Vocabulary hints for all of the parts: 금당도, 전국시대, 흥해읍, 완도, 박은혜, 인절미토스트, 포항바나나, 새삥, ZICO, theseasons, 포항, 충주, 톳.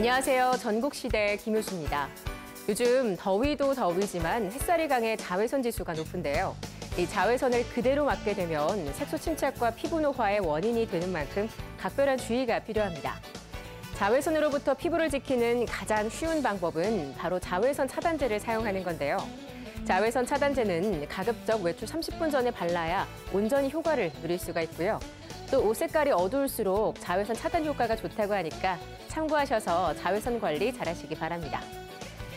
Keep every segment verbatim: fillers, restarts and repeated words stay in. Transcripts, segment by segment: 안녕하세요. 전국시대 김효수입니다. 요즘 더위도 더위지만 햇살이 강해 자외선 지수가 높은데요. 이 자외선을 그대로 맞게 되면 색소 침착과 피부 노화의 원인이 되는 만큼 각별한 주의가 필요합니다. 자외선으로부터 피부를 지키는 가장 쉬운 방법은 바로 자외선 차단제를 사용하는 건데요. 자외선 차단제는 가급적 외출 삼십 분 전에 발라야 온전히 효과를 누릴 수가 있고요. 또 옷 색깔이 어두울수록 자외선 차단 효과가 좋다고 하니까 참고하셔서 자외선 관리 잘하시기 바랍니다.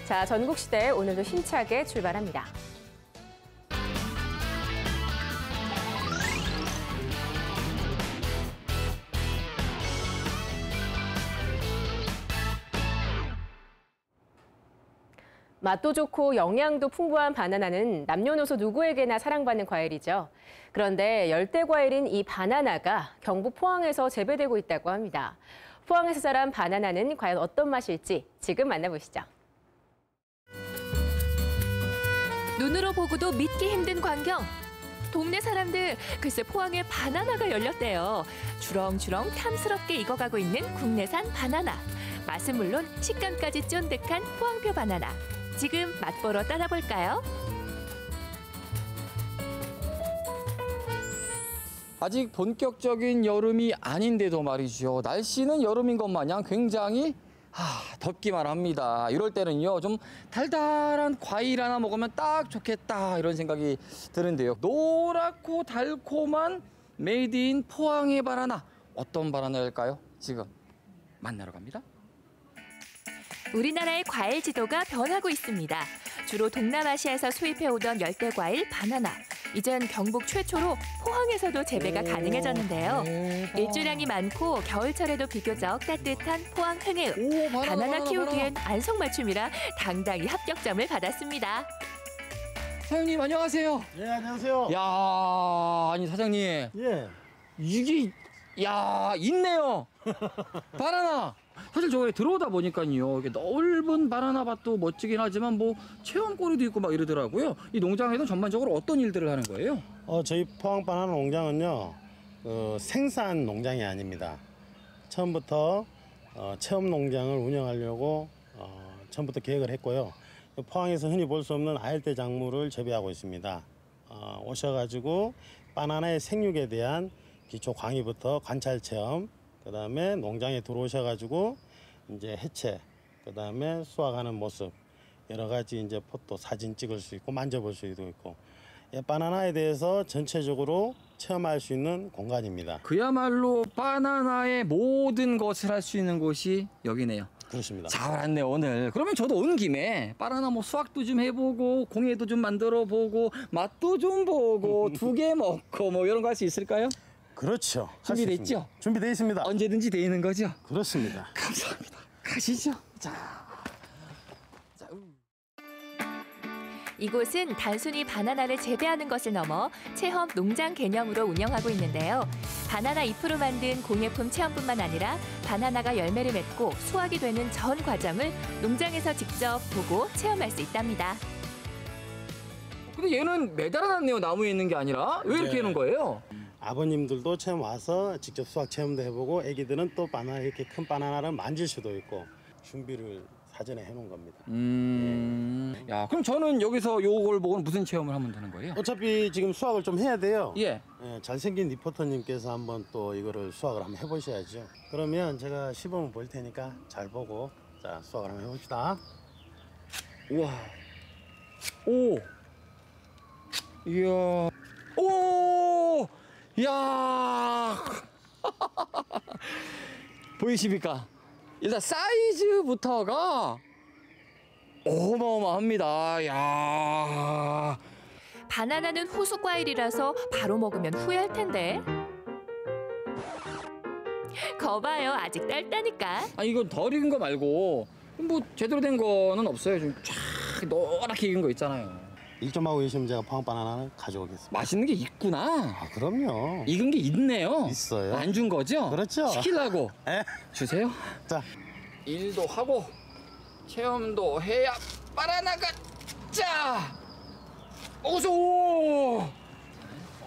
자, 전국시대 오늘도 힘차게 출발합니다. 맛도 좋고 영양도 풍부한 바나나는 남녀노소 누구에게나 사랑받는 과일이죠. 그런데 열대 과일인 이 바나나가 경북 포항에서 재배되고 있다고 합니다. 포항에서 자란 바나나는 과연 어떤 맛일지 지금 만나보시죠. 눈으로 보고도 믿기 힘든 광경. 동네 사람들, 글쎄 포항에 바나나가 열렸대요. 주렁주렁 탐스럽게 익어가고 있는 국내산 바나나. 맛은 물론 식감까지 쫀득한 포항표 바나나. 지금 맛보러 따라볼까요? 아직 본격적인 여름이 아닌데도 말이죠. 날씨는 여름인 것 마냥 굉장히 하, 덥기만 합니다. 이럴 때는요, 좀 달달한 과일 하나 먹으면 딱 좋겠다 이런 생각이 드는데요. 노랗고 달콤한 메이드 인 포항의 바나나. 어떤 바나나일까요? 지금 만나러 갑니다. 우리나라의 과일 지도가 변하고 있습니다. 주로 동남아시아에서 수입해오던 열대 과일 바나나. 이젠 경북 최초로 포항에서도 재배가 오, 가능해졌는데요. 대박. 일조량이 많고 겨울철에도 비교적 따뜻한 포항 흥해읍. 오, 바나나, 바나나, 바나나 키우기엔 안성맞춤이라 당당히 합격점을 받았습니다. 사장님 안녕하세요. 예, 안녕하세요. 야, 아니 사장님. 예. 이게 야, 있네요. 바나나. 사실 저기 들어오다 보니까요, 이게 넓은 바나나 밭도 멋지긴 하지만 뭐 체험거리도 있고 막 이러더라고요. 이 농장에서는 전반적으로 어떤 일들을 하는 거예요? 어, 저희 포항 바나나 농장은요, 어, 생산 농장이 아닙니다. 처음부터 어, 체험 농장을 운영하려고 어, 처음부터 계획을 했고요. 포항에서 흔히 볼 수 없는 아열대 작물을 재배하고 있습니다. 어, 오셔가지고 바나나의 생육에 대한 기초 강의부터 관찰 체험, 그다음에 농장에 들어오셔가지고 이제 해체, 그다음에 수확하는 모습 여러 가지 이제 포토 사진 찍을 수 있고 만져볼 수도 있고, 바나나에 대해서 전체적으로 체험할 수 있는 공간입니다. 그야말로 바나나의 모든 것을 할 수 있는 곳이 여기네요. 그렇습니다. 잘 왔네요 오늘. 그러면 저도 온 김에 바나나 뭐 수확도 좀 해보고 공예도 좀 만들어보고 맛도 좀 보고 두 개 먹고 뭐 이런 거 할 수 있을까요? 그렇죠. 준비돼 있죠? 준비돼 있습니다. 언제든지 돼 있는 거죠? 그렇습니다. 감사합니다. 가시죠. 자. 자. 이곳은 단순히 바나나를 재배하는 것을 넘어 체험 농장 개념으로 운영하고 있는데요. 바나나 잎으로 만든 공예품 체험뿐만 아니라 바나나가 열매를 맺고 수확이 되는 전 과정을 농장에서 직접 보고 체험할 수 있답니다. 근데 얘는 매달아놨네요. 나무에 있는 게 아니라. 왜 이렇게 네. 해놓은 거예요? 아버님들도 체험 와서 직접 수확 체험도 해보고, 아기들은 또 바나나, 이렇게 큰 바나나를 만질 수도 있고, 준비를 사전에 해놓은 겁니다. 음. 예. 야, 그럼 저는 여기서 요걸 보고는 무슨 체험을 하면 되는 거예요? 어차피 지금 수확을 좀 해야 돼요. 예. 예, 잘생긴 리포터님께서 한번 또 이거를 수확을 한번 해보셔야죠. 그러면 제가 시범을 볼 테니까 잘 보고, 자, 수확을 한번 해봅시다. 우와. 오. 이야. 오. 이야 보이십니까? 일단 사이즈부터가 어마어마합니다. 야, 바나나는 후수 과일이라서 바로 먹으면 후회할 텐데. 거봐요, 아직 딸따니까. 아, 이거 덜 익은 거 말고 뭐 제대로 된 거는 없어요. 좀 쫙 노랗게 익은 거 있잖아요. 일 좀 하고 계시면 제가 포항 바나나를 가져오겠습니다. 맛있는 게 있구나. 아, 그럼요. 익은 게 있네요. 있어요. 안 준 거죠? 그렇죠. 시키려고. 에? 주세요. 자, 일도 하고 체험도 해야 바나나가 짜. 어서.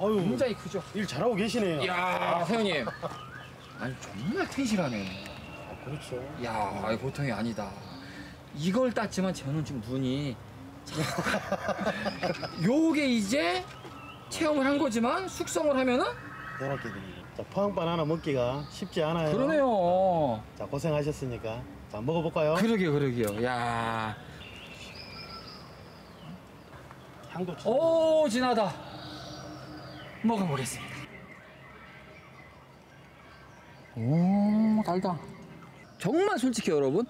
아유, 굉장히 크죠. 일 잘하고 계시네요. 이야, 세훈님. 아니 정말 텐실하네. 그렇죠. 야, 음. 보통이 아니다. 이걸 땄지만 저는 지금 눈이 요게 이제 체험을 한 거지만 숙성을 하면은 이렇게 됩니다. 자, 포항바나나 먹기가 쉽지 않아요. 그러네요. 자, 고생하셨으니까 자, 먹어볼까요? 그러게요, 그러게요. 야, 향도 진하다. 오, 진하다. 먹어보겠습니다. 오, 달다. 정말 솔직히 여러분,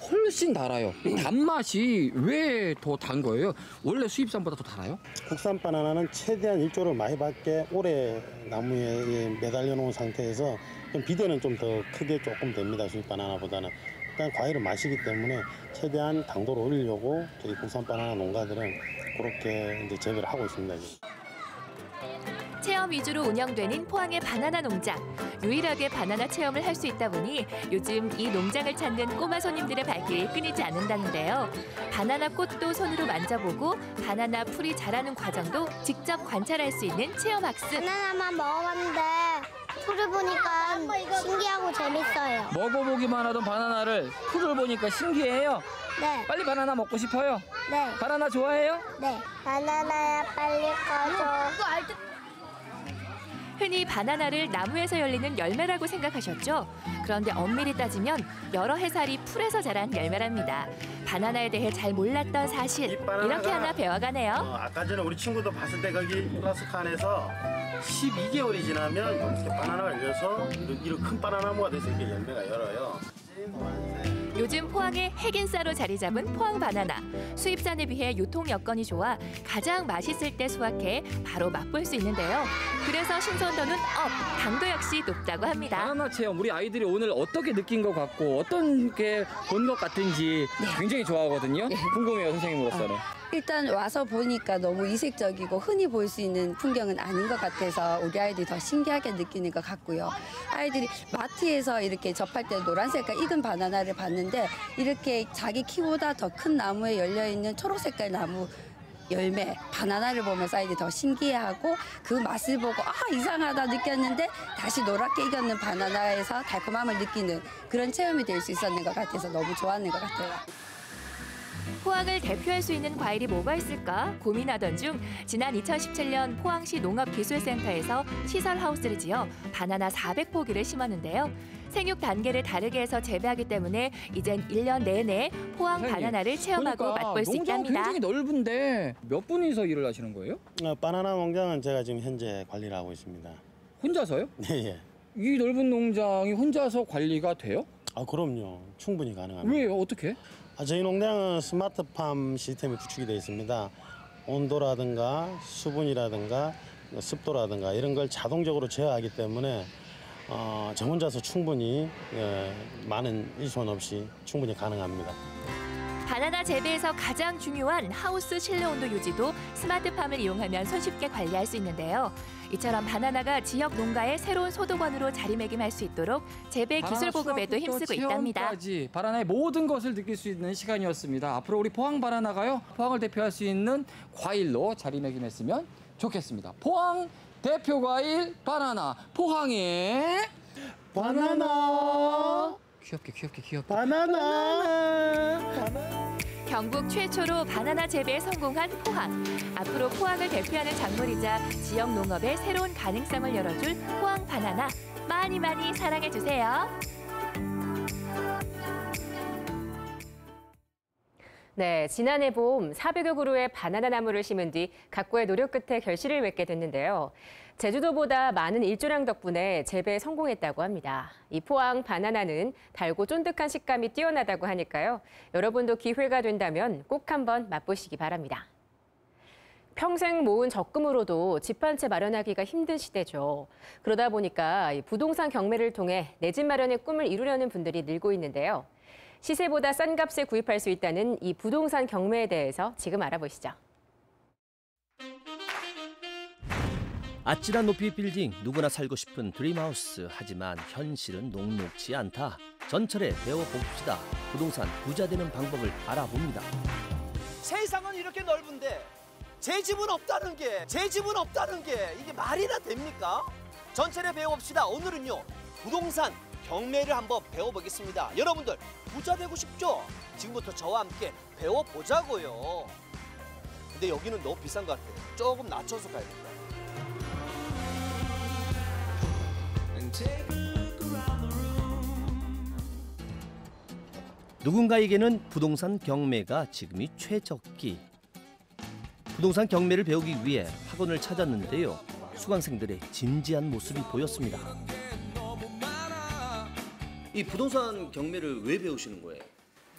훨씬 달아요. 단맛이 왜 더 단 거예요? 원래 수입산보다 더 달아요? 국산 바나나는 최대한 일조를 많이 받게 오래 나무에 매달려 놓은 상태에서 좀 비대는 좀 더 크게 조금 됩니다. 수입 바나나보다는. 일단 과일은 맛이기 때문에 최대한 당도를 올리려고 저희 국산 바나나 농가들은 그렇게 이제 재배를 하고 있습니다. 체험 위주로 운영되는 포항의 바나나 농장. 유일하게 바나나 체험을 할 수 있다 보니 요즘 이 농장을 찾는 꼬마 손님들의 발길이 끊이지 않는다는데요. 바나나 꽃도 손으로 만져보고 바나나 풀이 자라는 과정도 직접 관찰할 수 있는 체험 학습. 바나나만 먹어봤는데 풀을 보니까 신기하고 재밌어요. 먹어보기만 하던 바나나를 풀을 보니까 신기해요? 네. 빨리 바나나 먹고 싶어요? 네. 바나나 좋아해요? 네. 바나나야 빨리 꺼줘. 흔히 바나나를 나무에서 열리는 열매라고 생각하셨죠? 그런데 엄밀히 따지면 여러 해살이 풀에서 자란 열매랍니다. 바나나에 대해 잘 몰랐던 사실, 이렇게 하나 배워가네요. 어, 아까 전에 우리 친구도 봤을 때 거기 플라스 칸에서 십이 개월이 지나면 이렇게 바나나가 열려서 이런 큰 바나나무가 돼서 이렇게 열매가 열어요. 요즘 포항의 핵인싸로 자리 잡은 포항바나나. 수입산에 비해 유통 여건이 좋아 가장 맛있을 때 수확해 바로 맛볼 수 있는데요. 그래서 신선도는 업, 당도 역시 높다고 합니다. 바나나 체험, 우리 아이들이 오늘 어떻게 느낀 것 같고 어떤 게 본 것 같은지 네. 굉장히 좋아하거든요. 네. 궁금해요, 선생님으로서는. 어. 일단 와서 보니까 너무 이색적이고 흔히 볼 수 있는 풍경은 아닌 것 같아서 우리 아이들이 더 신기하게 느끼는 것 같고요. 아이들이 마트에서 이렇게 접할 때 노란색깔 익은 바나나를 봤는데 이렇게 자기 키보다 더 큰 나무에 열려있는 초록색깔 나무 열매, 바나나를 보면서 아이들이 더 신기해하고 그 맛을 보고 아 이상하다 느꼈는데 다시 노랗게 익었는 바나나에서 달콤함을 느끼는 그런 체험이 될 수 있었는 것 같아서 너무 좋았는 것 같아요. 포항을 대표할 수 있는 과일이 뭐가 있을까 고민하던 중 지난 이천십칠 년 포항시 농업기술센터에서 시설하우스를 지어 바나나 사백 포기를 심었는데요. 생육 단계를 다르게 해서 재배하기 때문에 이젠 일 년 내내 포항 바나나를 체험하고 그러니까 맛볼 수 있답니다. 농장 굉장히 넓은데 몇 분이서 일을 하시는 거예요? 어, 바나나 농장은 제가 지금 현재 관리를 하고 있습니다. 혼자서요? 네. 이 넓은 농장이 혼자서 관리가 돼요? 아, 그럼요. 충분히 가능합니다. 왜요? 어떻게? 아, 저희 농장은 스마트팜 시스템이 구축이 되어 있습니다. 온도라든가 수분이라든가 습도라든가 이런 걸 자동적으로 제어하기 때문에 어, 저 혼자서 충분히 예, 많은 일손 없이 충분히 가능합니다. 바나나 재배에서 가장 중요한 하우스 실내 온도 유지도 스마트팜을 이용하면 손쉽게 관리할 수 있는데요. 이처럼 바나나가 지역 농가의 새로운 소득원으로 자리매김할 수 있도록 재배 기술 보급에도 힘쓰고 있답니다. 바나나의 모든 것을 느낄 수 있는 시간이었습니다. 앞으로 우리 포항 바나나가요, 포항을 대표할 수 있는 과일로 자리매김했으면 좋겠습니다. 포항 대표 과일 바나나, 포항의 바나나. 바나나. 귀엽게 귀엽게 귀엽게. 바나나. 바나나. 경북 최초로 바나나 재배에 성공한 포항. 앞으로 포항을 대표하는 작물이자 지역 농업의 새로운 가능성을 열어줄 포항 바나나. 많이 많이 사랑해주세요. 네, 지난해 봄 사백여 그루의 바나나 나무를 심은 뒤 각고의 노력 끝에 결실을 맺게 됐는데요. 제주도보다 많은 일조량 덕분에 재배에 성공했다고 합니다. 이 포항 바나나는 달고 쫀득한 식감이 뛰어나다고 하니까요. 여러분도 기회가 된다면 꼭 한번 맛보시기 바랍니다. 평생 모은 적금으로도 집 한 채 마련하기가 힘든 시대죠. 그러다 보니까 부동산 경매를 통해 내 집 마련의 꿈을 이루려는 분들이 늘고 있는데요. 시세보다 싼 값에 구입할 수 있다는 이 부동산 경매에 대해서 지금 알아보시죠. 아찔한 높이 빌딩, 누구나 살고 싶은 드림하우스. 하지만 현실은 녹록지 않다. 전철에 배워봅시다. 부동산 부자 되는 방법을 알아봅니다. 세상은 이렇게 넓은데 제 집은 없다는 게, 제 집은 없다는 게 이게 말이나 됩니까? 전철에 배워봅시다. 오늘은요, 부동산 경매를 한번 배워보겠습니다. 여러분들 부자 되고 싶죠? 지금부터 저와 함께 배워보자고요. 근데 여기는 너무 비싼 것 같아요. 조금 낮춰서 가야겠다. 누군가에게는 부동산 경매가 지금이 최적기. 부동산 경매를 배우기 위해 학원을 찾았는데요. 수강생들의 진지한 모습이 보였습니다. 이 부동산 경매를 왜 배우시는 거예요?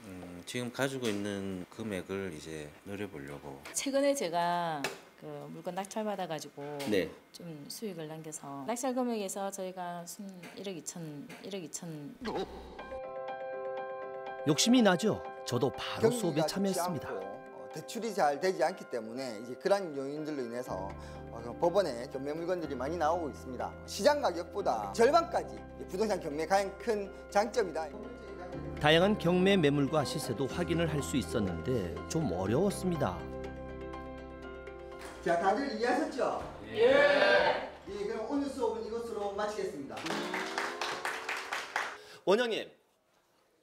음, 지금 가지고 있는 금액을 이제 늘려보려고. 최근에 제가 그 물건 낙찰받아가지고 네. 좀 수익을 남겨서 낙찰 금액에서 저희가 순 일억 이천, 일억 이천. 욕심이 나죠. 저도 바로 수업에 참여했습니다. 않고, 대출이 잘 되지 않기 때문에 이제 그런 요인들로 인해서 법원에 경매 물건들이 많이 나오고 있습니다. 시장 가격보다 절반까지 부동산 경매 가장 큰 장점이다. 다양한 경매 매물과 시세도 확인을 할 수 있었는데 좀 어려웠습니다. 자, 다들 이해하셨죠? 예. 예, 그럼 오늘 수업은 이것으로 마치겠습니다. 원장님,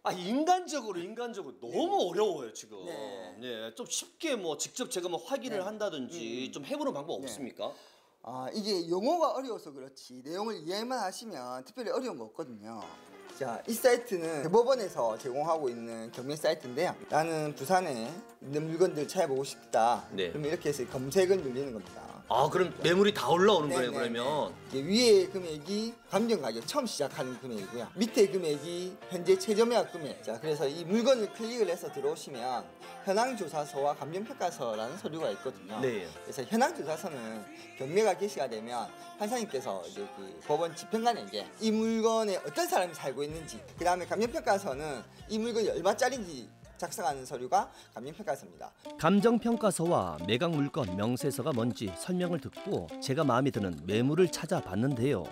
아 인간적으로 인간적으로 너무 네. 어려워요 지금. 네. 네, 좀 쉽게 뭐 직접 제가 뭐 확인을 네. 한다든지 음. 좀 해보는 방법 네. 없습니까? 아 이게 용어가 어려워서 그렇지 내용을 이해만 하시면 특별히 어려운 거 없거든요. 자, 이 사이트는 대법원에서 제공하고 있는 경매 사이트인데요. 나는 부산에 있는 물건들 찾아보고 싶다. 네. 그럼 이렇게 해서 검색을 누르는 겁니다. 아, 그럼 매물이 다 올라오는 네네, 거예요, 그러면? 네네. 위에 금액이 감정 가격 처음 시작하는 금액이고요. 밑에 금액이 현재 최저매각 금액. 자, 그래서 이 물건을 클릭을 해서 들어오시면 현황조사서와 감정평가서라는 서류가 있거든요. 네. 그래서 현황조사서는 경매가 개시가 되면 판사님께서 이제 그 법원 집행관에게 이 물건에 어떤 사람이 살고 있는지, 그 다음에 감정평가서는 이 물건이 얼마짜리인지 작성하는 서류가 감정평가서입니다. 감정평가서와 매각 물건 명세서가 뭔지 설명을 듣고 제가 마음에 드는 매물을 찾아봤는데요.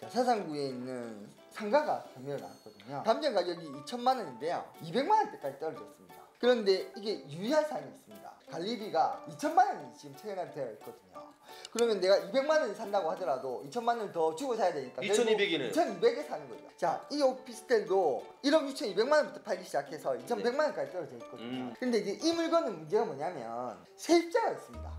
자, 사상구에 있는 상가가 경매를 나왔거든요. 감정 가격이 이천만 원인데요. 이백만 원대까지 떨어졌습니다. 그런데 이게 유의할 사항이 있습니다. 관리비가 이천만 원이 지금 체결이 되어 있거든요. 그러면 내가 이백만 원 산다고 하더라도 이천만 원 더 주고 사야 되니까 이천이백이네요. 이천이백에 사는 거죠. 자, 이 오피스텔도 일억 육천 이백만 원부터 팔기 시작해서 이천백만 원까지 떨어져 있거든요. 음. 근데 이제 이 물건은 문제가 뭐냐면 세입자가 있습니다.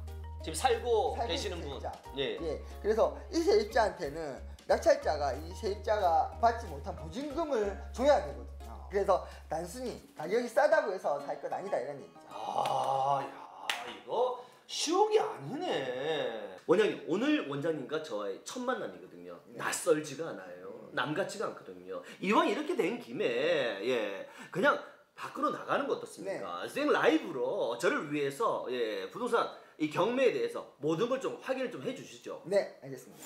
지금 살고, 살고 계시는 세입자. 분. 예. 예. 그래서 이 세입자한테는 낙찰자가 이 세입자가 받지 못한 보증금을 줘야 되거든요. 그래서 단순히 가격이 싸다고 해서 살 건 아니다 이런 얘기죠. 아, 야, 이거 쉬운 게 아니네. 원장님, 오늘 원장님과 저의 첫 만남이거든요. 네. 낯설지가 않아요. 남 같지가 않거든요. 이왕 이렇게 된 김에 예, 그냥 밖으로 나가는 거 어떻습니까? 네. 생 라이브로 저를 위해서 예, 부동산 이 경매에 대해서 모든 걸 좀 확인을 좀 해주시죠. 네, 알겠습니다.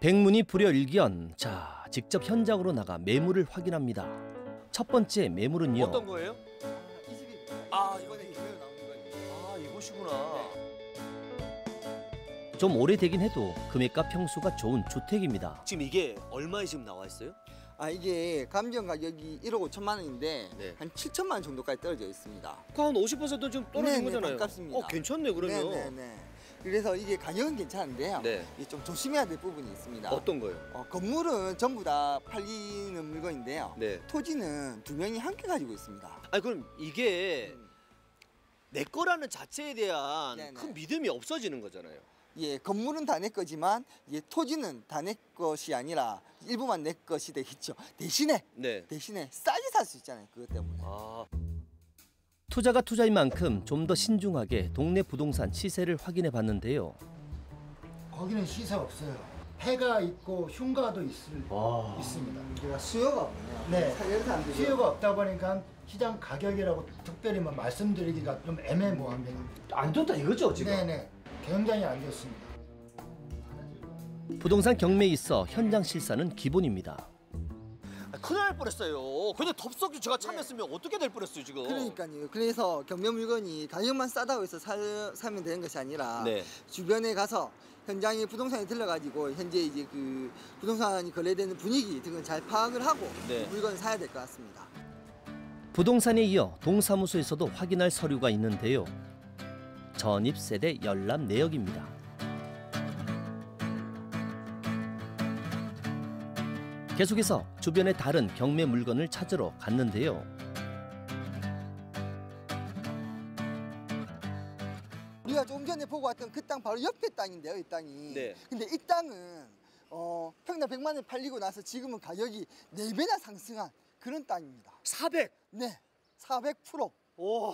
백문이 불여일견. 자, 직접 현장으로 나가 매물을 확인합니다. 첫 번째 매물은요. 어떤 거예요? 아, 이번에 경매로 나온 거예요. 아, 이곳이구나. 좀 오래되긴 해도 금액과 평수가 좋은 주택입니다. 지금 이게 얼마에 지금 나와 있어요? 아, 이게 감정 가격이 일억 오천만 원인데 네. 한 칠천만 원 정도까지 떨어져 있습니다. 한 오십 퍼센트 좀 떨어진 거잖아요. 가깝습니다. 어, 괜찮네 그러면. 네네네. 그래서 이게 가격은 괜찮은데요. 네. 이게 좀 조심해야 될 부분이 있습니다. 어떤 거예요? 어, 건물은 전부 다 팔리는 물건인데요. 네. 토지는 두 명이 함께 가지고 있습니다. 아니 그럼 이게 음. 내 거라는 자체에 대한 네네. 큰 믿음이 없어지는 거잖아요. 예, 건물은 다 내 거지만 예, 토지는 다 내 것이 아니라 일부만 내 것이 되겠죠. 대신에 네. 대신에 싸게 살 수 있잖아요. 그것 때문에. 아. 투자가 투자인 만큼 좀 더 신중하게 동네 부동산 시세를 확인해 봤는데요. 거기는 시세 없어요. 폐가 있고 흉가도 있을, 있습니다. 그러니까 수요가 없네요. 네, 수요가 없다 보니까 시장 가격이라고 특별히 뭐 말씀드리기가 좀 애매모호합니다. 안 좋다 이거죠 지금? 네네, 굉장히 안 좋습니다. 부동산 경매에 있어 현장 실사는 기본입니다. 큰일 날 뻔했어요. 근데 덥석이 제가 참였으면 네. 어떻게 될 뻔했어요 지금. 그러니까요. 그래서 경매 물건이 가격만 싸다고 해서 사, 사면 되는 것이 아니라 네. 주변에 가서 현장에 부동산이 들러가지고 현재 이제 그 부동산이 거래되는 분위기 등을 잘 파악을 하고 네. 물건 사야 될 것 같습니다. 부동산에 이어 동사무소에서도 확인할 서류가 있는데요. 전입세대 열람 내역입니다. 계속해서 주변의 다른 경매 물건을 찾으러 갔는데요. 우리가 좀 전에 보고 왔던 그 땅 바로 옆에 땅인데요, 이 땅이. 네. 근데 이 땅은 어, 평당 백만 원 팔리고 나서 지금은 가격이 네 배나 상승한 그런 땅입니다. 사백? 네, 사백 퍼센트. 오,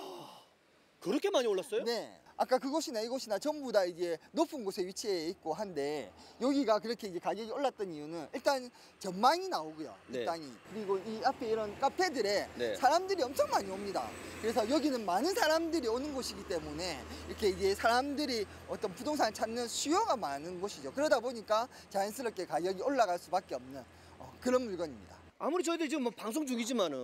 그렇게 많이 올랐어요? 네. 아까 그곳이나 이곳이나 전부 다 이제 높은 곳에 위치해 있고 한데, 여기가 그렇게 이제 가격이 올랐던 이유는 일단 전망이 나오고요, 이 네. 땅이. 그리고 이 앞에 이런 카페들에 네. 사람들이 엄청 많이 옵니다. 그래서 여기는 많은 사람들이 오는 곳이기 때문에 이렇게 이제 사람들이 어떤 부동산을 찾는 수요가 많은 곳이죠. 그러다 보니까 자연스럽게 가격이 올라갈 수밖에 없는 어, 그런 물건입니다. 아무리 저희들 지금 뭐 방송 중이지만은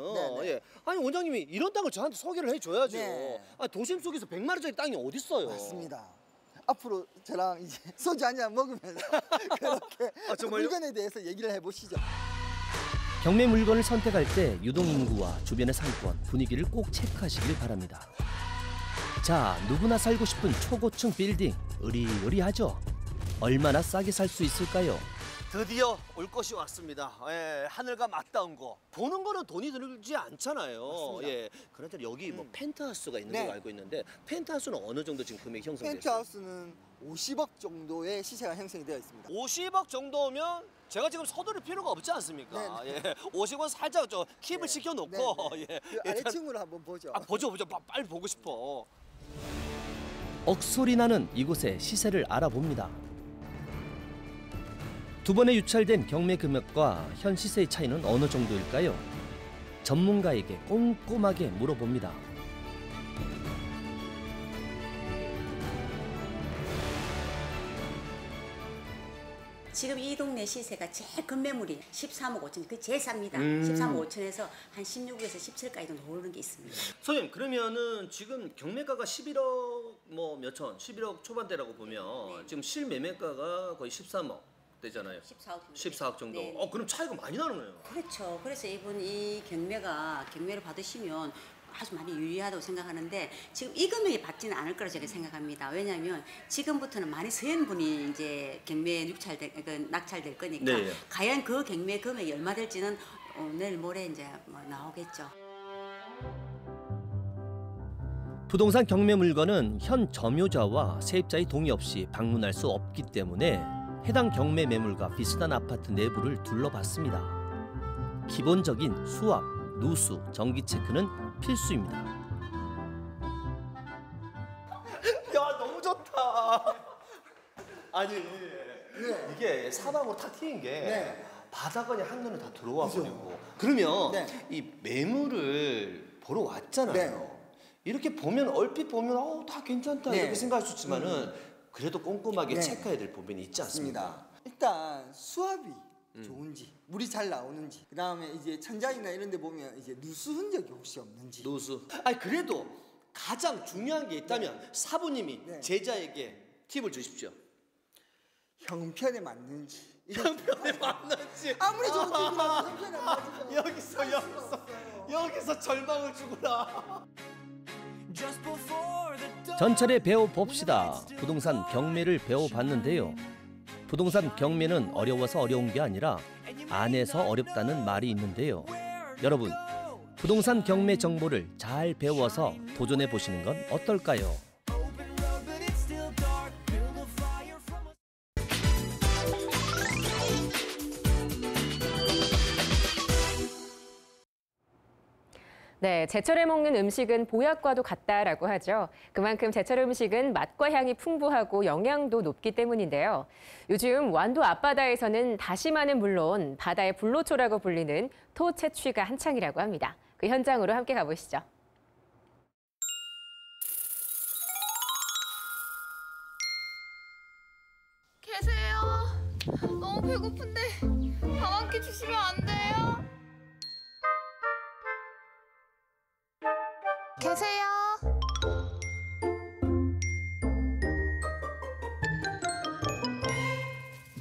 예. 아니 원장님이 이런 땅을 저한테 소개를 해줘야죠. 네. 아, 도심 속에서 백만 원짜리 땅이 어디 있어요? 맞습니다. 앞으로 저랑 이제 소주 한잔 먹으면서 그렇게 아, 물건에 대해서 얘기를 해보시죠. 경매 물건을 선택할 때 유동 인구와 주변의 상권, 분위기를 꼭 체크하시길 바랍니다. 자, 누구나 살고 싶은 초고층 빌딩, 으리으리하죠? 얼마나 싸게 살 수 있을까요? 드디어 올 것이 왔습니다. 예, 하늘과 맞닿은 거. 보는 거는 돈이 들지 않잖아요. 예, 그런데 여기 음. 뭐 펜트하우스가 있는 네. 걸로 알고 있는데 펜트하우스는 어느 정도 지금 금액이 형성됐어요? 펜트하우스는 오십억 정도의 시세가 형성이 되어 있습니다. 오십억 정도면 제가 지금 서두를 필요가 없지 않습니까? 네, 네. 예, 오십억 살짝 좀 킵을 네. 시켜놓고 네, 네. 예, 그 아래층으로 한번 보죠. 아, 보죠, 보죠. 빨리 보고 싶어. 억소리 나는 이곳의 시세를 알아봅니다. 두 번에 유찰된 경매 금액과 현 시세의 차이는 어느 정도일까요? 전문가에게 꼼꼼하게 물어봅니다. 지금 이 동네 시세가 제일 금매물이 십삼억 오천, 그 제일 쌉니다. 음. 십삼억 오천에서 한 십육에서 십칠까지 정도 오르는 게 있습니다. 선생님, 그러면은 지금 경매가가 십일억 뭐 몇천, 십일억 초반대라고 보면 네. 지금 실매매가가 거의 십삼억. 되잖아요. 십사억 정도. 십사억 정도. 네. 어, 그럼 차이가 많이 나는 거예요. 그렇죠. 그래서 이분 이 경매가 경매를 받으시면 아주 많이 유리하다고 생각하는데, 지금 이 금액이 받지는 않을 거라 제가 생각합니다. 왜냐하면 지금부터는 많이 서인 분이 이제 경매에 낙찰될, 낙찰될 거니까 네. 과연 그 경매 금액이 얼마 될지는 오늘 모레 이제 뭐 나오겠죠. 부동산 경매 물건은 현 점유자와 세입자의 동의 없이 방문할 수 없기 때문에 해당 경매 매물과 비슷한 아파트 내부를 둘러봤습니다. 기본적인 수압, 누수, 전기 체크는 필수입니다. 야, 너무 좋다. 아니, 네. 이게 사방으로 탁 트인 게 네. 바다가 그냥 한눈에 다 들어와 버리고. 그러면 네. 이 매물을 보러 왔잖아요. 네. 이렇게 보면 얼핏 보면 어, 다 괜찮다 네. 이렇게 생각할 수 있지만은 음. 그래도 꼼꼼하게 네. 체크해야 될 부분이 있지 않습니까? 일단 수압이 음. 좋은지, 물이 잘 나오는지, 그 다음에 이제 천장이나 이런 데 보면 이제 누수 흔적이 혹시 없는지. 누수. 아니 그래도 가장 중요한 게 있다면 네. 사부님이 네. 제자에게 팁을 주십시오. 형편에 맞는지. 형편에 맞는지. 아무리 좋은 팁이라도 형편에 맞는지. 여기서 여기서 여기서 절망을 주구나. 전철에 배워봅시다. 부동산 경매를 배워봤는데요. 부동산 경매는 어려워서 어려운 게 아니라 안 해서 어렵다는 말이 있는데요. 여러분, 부동산 경매 정보를 잘 배워서 도전해보시는 건 어떨까요? 네, 제철에 먹는 음식은 보약과도 같다라고 하죠. 그만큼 제철 음식은 맛과 향이 풍부하고 영양도 높기 때문인데요. 요즘 완도 앞바다에서는 다시마는 물론 바다의 불로초라고 불리는 톳 채취가 한창이라고 합니다. 그 현장으로 함께 가보시죠. 계세요? 너무 배고픈데 밥 한 끼 주시면 안 돼요? 계세요?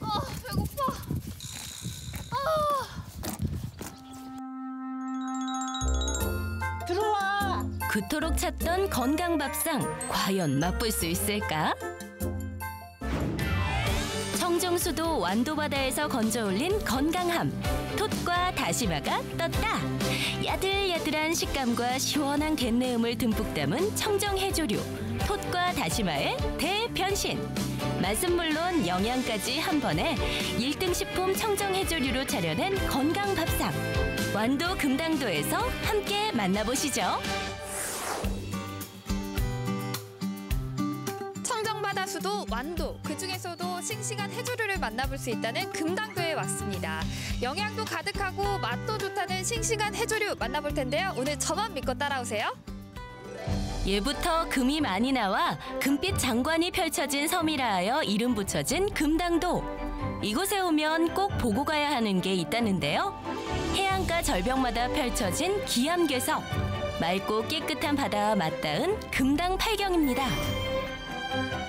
아, 배고파. 아. 들어와. 그토록 찾던 건강 밥상, 과연 맛볼 수 있을까? 청정수도 완도바다에서 건져올린 건강함, 톳 콩과 다시마가 떴다. 야들야들한 식감과 시원한 갯내음을 듬뿍 담은 청정해조류, 톳과 다시마의 대변신. 맛은 물론 영양까지 한 번에 일등 식품 청정해조류로 차려낸 건강밥상. 완도 금당도에서 함께 만나보시죠. 청정바다 수도 완도, 그중에서도 싱싱한 해조류를 만나볼 수 있다는 금당도에 왔습니다. 영양도 가득하고 맛도 좋다는 싱싱한 해조류 만나볼 텐데요. 오늘 저만 믿고 따라오세요. 예부터 금이 많이 나와 금빛 장관이 펼쳐진 섬이라 하여 이름 붙여진 금당도. 이곳에 오면 꼭 보고 가야 하는 게 있다는데요. 해안가 절벽마다 펼쳐진 기암괴석. 맑고 깨끗한 바다와 맞닿은 금당팔경입니다.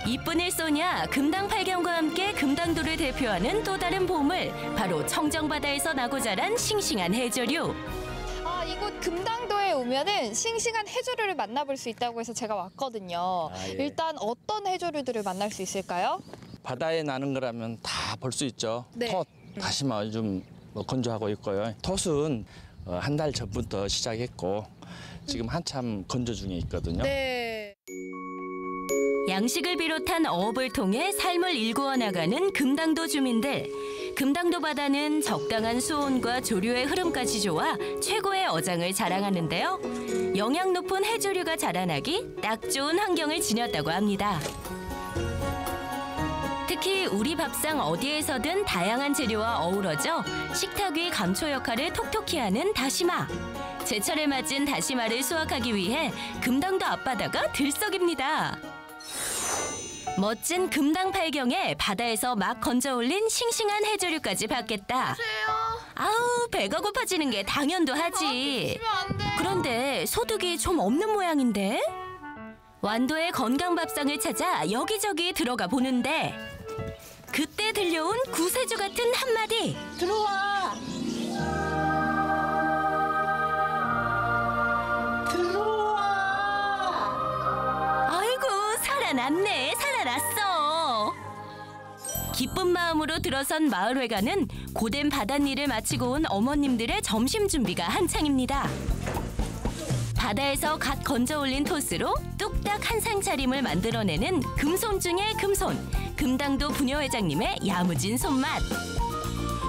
이쁜일 쏘냐, 금당팔경과 함께 금당도를 대표하는 또 다른 보물, 바로 청정바다에서 나고 자란 싱싱한 해조류. 아, 이곳 금당도에 오면은 싱싱한 해조류를 만나볼 수 있다고 해서 제가 왔거든요. 아, 예. 일단 어떤 해조류들을 만날 수 있을까요? 바다에 나는 거라면 다 볼 수 있죠. 네. 톳, 다시마 요즘 건조하고 있고요. 톳은 한 달 전부터 시작했고 지금 한참 건조 중에 있거든요. 네. 양식을 비롯한 어업을 통해 삶을 일구어 나가는 금당도 주민들. 금당도 바다는 적당한 수온과 조류의 흐름까지 좋아 최고의 어장을 자랑하는데요. 영양 높은 해조류가 자라나기 딱 좋은 환경을 지녔다고 합니다. 특히 우리 밥상 어디에서든 다양한 재료와 어우러져 식탁 위 감초 역할을 톡톡히 하는 다시마. 제철에 맞은 다시마를 수확하기 위해 금당도 앞바다가 들썩입니다. 멋진 금당팔경에 바다에서 막 건져올린 싱싱한 해조류까지 받겠다. 아우, 배가 고파지는 게 당연도 하지. 그런데 소득이 좀 없는 모양인데? 완도의 건강밥상을 찾아 여기저기 들어가 보는데 그때 들려온 구세주 같은 한마디. 들어와. 남네, 살아났어. 기쁜 마음으로 들어선 마을회관은 고된 바닷일을 마치고 온 어머님들의 점심 준비가 한창입니다. 바다에서 갓 건져올린 토스로 뚝딱 한 상 차림을 만들어내는 금손 중의 금손, 금당도 부녀회장님의 야무진 손맛.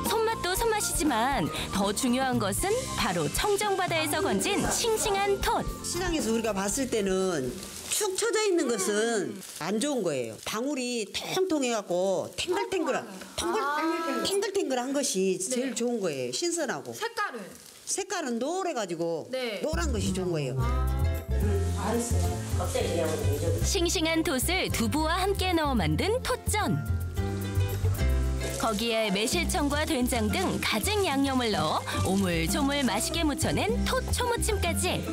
손맛도 손맛이지만 더 중요한 것은 바로 청정바다에서 건진 싱싱한 톳. 시장에서 우리가 봤을 때는 축 처져 있는 것은 안 좋은 거예요. 방울이 통통해갖고 탱글탱글한, 탱글, 아 탱글탱글한 것이 제일 네. 좋은 거예요. 신선하고. 색깔은? 색깔은 노래가지고 네. 노란 것이 좋은 거예요. 싱싱한 톳을 두부와 함께 넣어 만든 톳전. 거기에 매실청과 된장 등 가증 양념을 넣어 오물조물 맛있게 무쳐낸 톳 초무침까지.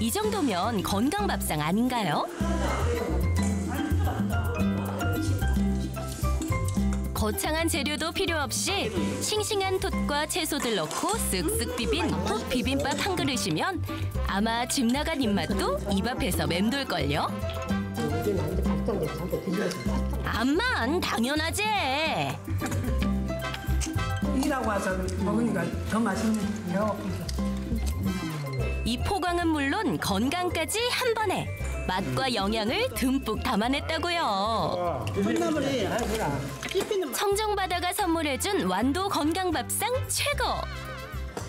이 정도면 건강밥상 아닌가요? 거창한 재료도 필요 없이 싱싱한 톳과 채소들 넣고 쓱쓱 비빈 톳 비빔밥 한 그릇이면 아마 집 나간 입맛도 입 앞에서 맴돌걸요? 암만 당연하지. 일하고 와서 먹으니까 더 맛있네요. 이 포광은 물론 건강까지 한 번에 맛과 영양을 듬뿍 담아냈다고요. 청정바다가 선물해준 완도 건강밥상 최고.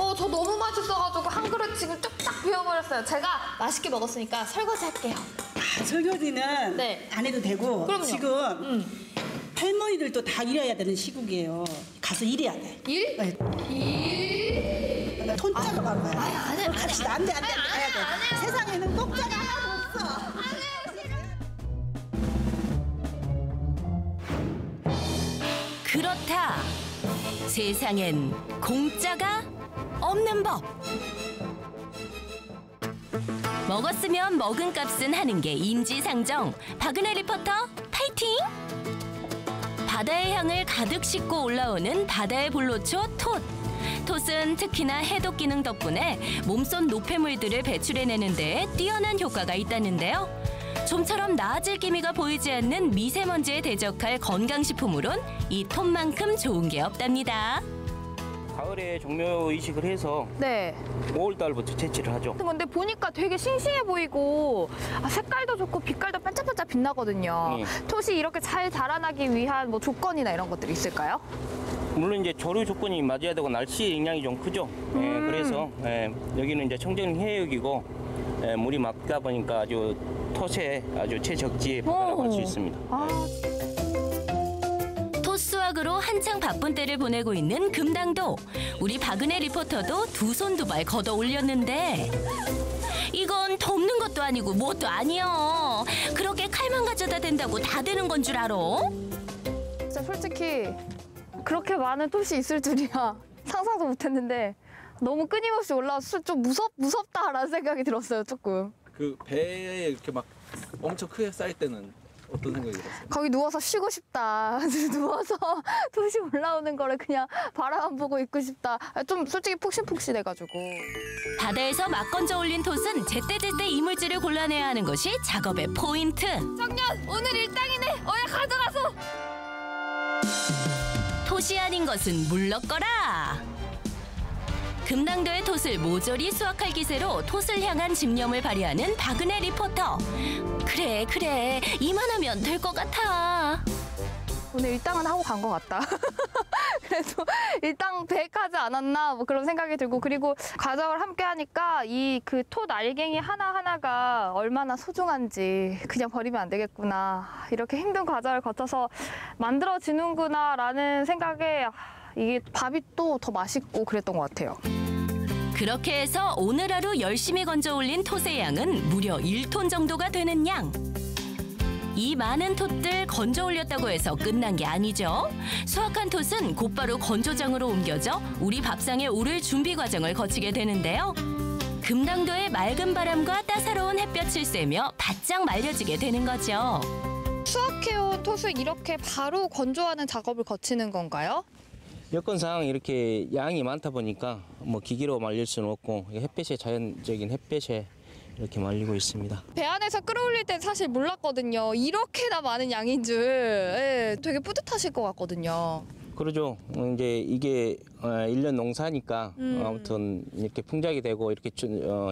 어, 저 너무 맛있어가지고 한 그릇 지금 쫙쫙 비워버렸어요. 제가 맛있게 먹었으니까 설거지 할게요. 아, 설거지는 네. 안 해도 되고. 그럼요. 지금 음. 할머니들도 다 일해야 되는 시국이에요. 가서 일해야 돼. 일? 네. 일? 톤짜로 간 거야. 갑시다. 안 돼, 안 돼, 가야 돼. 세상에는 똑짜가 하나도 없어. 그렇다. 세상엔 공짜가 없는 법. 먹었으면 먹은 값은 하는 게 인지상정. 박은혜 리포터, 파이팅! 바다의 향을 가득 싣고 올라오는 바다의 불로초 톳. 톳은 특히나 해독 기능 덕분에 몸속 노폐물들을 배출해내는 데에 뛰어난 효과가 있다는데요. 좀처럼 나아질 기미가 보이지 않는 미세먼지에 대적할 건강식품으론 이 톳만큼 좋은 게 없답니다. 칠월에 종묘 이식을 해서 네. 오월달부터 채취를 하죠. 근데 보니까 되게 싱싱해 보이고 아, 색깔도 좋고 빛깔도 반짝반짝 빛나거든요. 네. 톳이 이렇게 잘 자라나기 위한 뭐 조건이나 이런 것들이 있을까요? 물론 이제 조류 조건이 맞아야 되고 날씨의 영향이 좀 크죠. 음. 예, 그래서 예, 여기는 이제 청정 해역이고 예, 물이 맑다 보니까 아주 톳에 아주 최적지에 보관을 할 수 있습니다. 아. 예. 톳 수확으로 한창 바쁜 때를 보내고 있는 금당도. 우리 박은혜 리포터도 두 손 두 발 걷어 올렸는데 이건 덮는 것도 아니고 뭣도 아니요. 그렇게 칼만 가져다 댄다고 다 되는 건 줄 알아? 진짜 솔직히. 그렇게 많은 톳이 있을 줄이야 상상도 못했는데 너무 끊임없이 올라와서 좀 무섭, 무섭다라는 생각이 들었어요, 조금. 그 배에 이렇게 막 엄청 크게 쌓일 때는 어떤 생각이 들었어요? 거기 누워서 쉬고 싶다. 누워서 톳이 올라오는 거를 그냥 바라만 보고 있고 싶다. 좀 솔직히 폭신폭신해가지고. 바다에서 막 건져 올린 톳은 제때제때 이물질을 골라내야 하는 것이 작업의 포인트. 정년! 오늘 일당이네! 어야 가져가서! 톳이 아닌 것은 물렀거라. 금당도의 톳을 모조리 수확할 기세로 톳을 향한 집념을 발휘하는 박은혜 리포터. 그래 그래 이만하면 될 것 같아. 오늘 일당은 하고 간 것 같다. 그래도 일당 백하지 않았나 뭐 그런 생각이 들고 그리고 가정을 함께 하니까 이 그 톳 알갱이 하나하나가 얼마나 소중한지 그냥 버리면 안 되겠구나. 이렇게 힘든 과정을 거쳐서 만들어지는구나 라는 생각에 이게 밥이 또 더 맛있고 그랬던 것 같아요. 그렇게 해서 오늘 하루 열심히 건져 올린 톳의 양은 무려 일 톤 정도가 되는 양. 이 많은 톳들 건져 올렸다고 해서 끝난 게 아니죠. 수확한 톳은 곧바로 건조장으로 옮겨져 우리 밥상에 오를 준비 과정을 거치게 되는데요. 금당도의 맑은 바람과 따사로운 햇볕을 쐬며 바짝 말려지게 되는 거죠. 수확해온 톳을 이렇게 바로 건조하는 작업을 거치는 건가요? 여건상 이렇게 양이 많다 보니까 뭐 기기로 말릴 수는 없고 햇볕에 자연적인 햇볕에 이렇게 말리고 있습니다. 배 안에서 끌어올릴 땐 사실 몰랐거든요. 이렇게나 많은 양인 줄. 예, 되게 뿌듯하실 것 같거든요. 그러죠. 이제 이게 일 년 농사니까 음. 아무튼 이렇게 풍작이 되고 이렇게